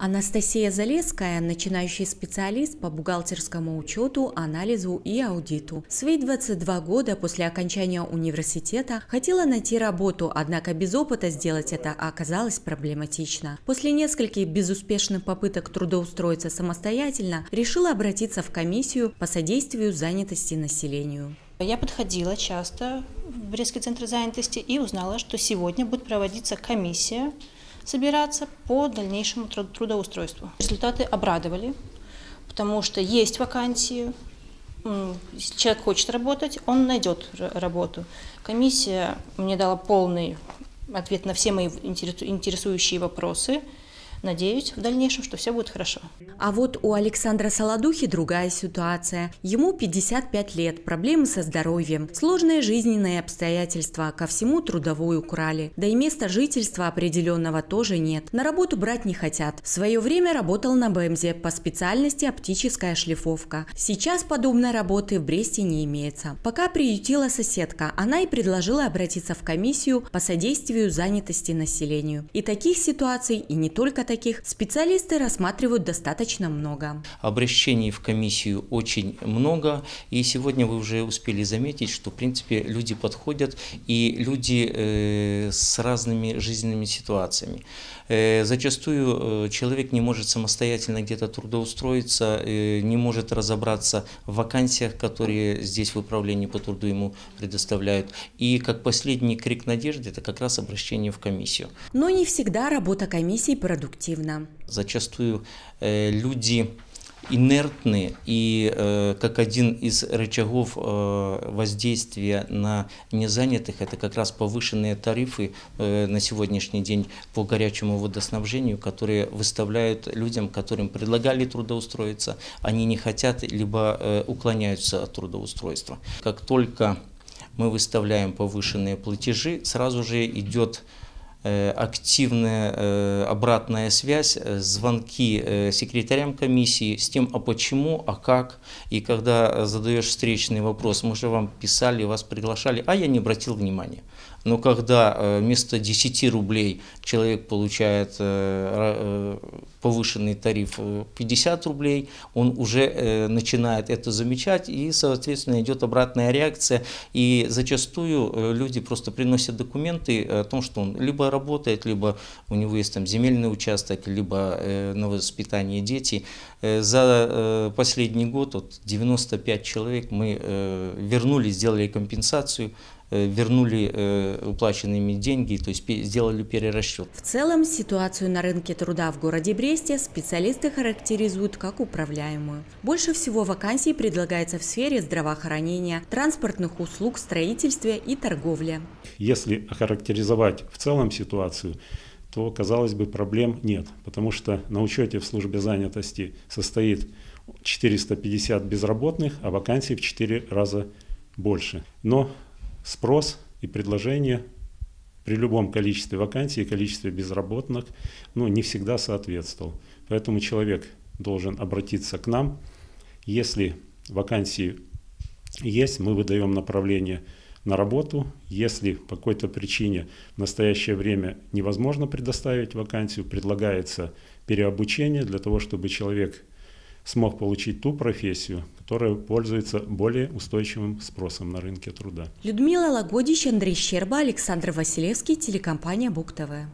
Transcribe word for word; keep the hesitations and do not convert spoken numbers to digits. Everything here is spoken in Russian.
Анастасия Залезская – начинающий специалист по бухгалтерскому учету, анализу и аудиту. В свои двадцать два года после окончания университета хотела найти работу, однако без опыта сделать это оказалось проблематично. После нескольких безуспешных попыток трудоустроиться самостоятельно, решила обратиться в комиссию по содействию занятости населению. Я подходила часто в Брестский центр занятости и узнала, что сегодня будет проводиться комиссия, собираться по дальнейшему трудоустройству. Результаты обрадовали, потому что есть вакансии, если человек хочет работать, он найдет работу. Комиссия мне дала полный ответ на все мои интересующие вопросы. Надеюсь, в дальнейшем, что все будет хорошо. А вот у Александра Солодухи другая ситуация. Ему пятьдесят пять лет, проблемы со здоровьем, сложные жизненные обстоятельства, ко всему трудовую украли. Да и места жительства определенного тоже нет. На работу брать не хотят. В свое время работал на БМЗ по специальности оптическая шлифовка. Сейчас подобной работы в Бресте не имеется. Пока приютила соседка, она и предложила обратиться в комиссию по содействию занятости населению. И таких ситуаций, и не только таких, специалисты рассматривают достаточно много. Обращений в комиссию очень много, и сегодня вы уже успели заметить, что в принципе люди подходят, и люди э, с разными жизненными ситуациями. Э, зачастую э, человек не может самостоятельно где-то трудоустроиться, э, не может разобраться в вакансиях, которые здесь в управлении по труду ему предоставляют. И как последний крик надежды, это как раз обращение в комиссию. Но не всегда работа комиссии продуктивна. Зачастую э, люди инертны, и э, как один из рычагов э, воздействия на незанятых, это как раз повышенные тарифы э, на сегодняшний день по горячему водоснабжению, которые выставляют людям, которым предлагали трудоустроиться, они не хотят, либо э, уклоняются от трудоустройства. Как только мы выставляем повышенные платежи, сразу же идет активная обратная связь, звонки секретарям комиссии с тем, а почему, а как. И когда задаешь встречный вопрос, мы же вам писали, вас приглашали, а я не обратил внимания. Но когда вместо десяти рублей человек получает повышенный тариф пятьдесят рублей, он уже начинает это замечать, и, соответственно, идет обратная реакция. И зачастую люди просто приносят документы о том, что он либо работает, либо у него есть там земельный участок, либо на воспитание детей. За последний год вот, девяносто пять человек мы вернули, сделали компенсацию, вернули э, уплаченными деньги, то есть сделали перерасчет. В целом ситуацию на рынке труда в городе Бресте специалисты характеризуют как управляемую. Больше всего вакансий предлагается в сфере здравоохранения, транспортных услуг, строительстве и торговли. Если охарактеризовать в целом ситуацию, то, казалось бы, проблем нет, потому что на учете в службе занятости состоит четыреста пятьдесят безработных, а вакансий в четыре раза больше. Но спрос и предложение при любом количестве вакансий и количестве безработных ну, не всегда соответствовал. Поэтому человек должен обратиться к нам. Если вакансии есть, мы выдаем направление на работу. Если по какой-то причине в настоящее время невозможно предоставить вакансию, предлагается переобучение для того, чтобы человек смог получить ту профессию, которая пользуется более устойчивым спросом на рынке труда. Людмила Лагодич, Андрей Щерба, Александр Василевский, телекомпания Буг-ТВ.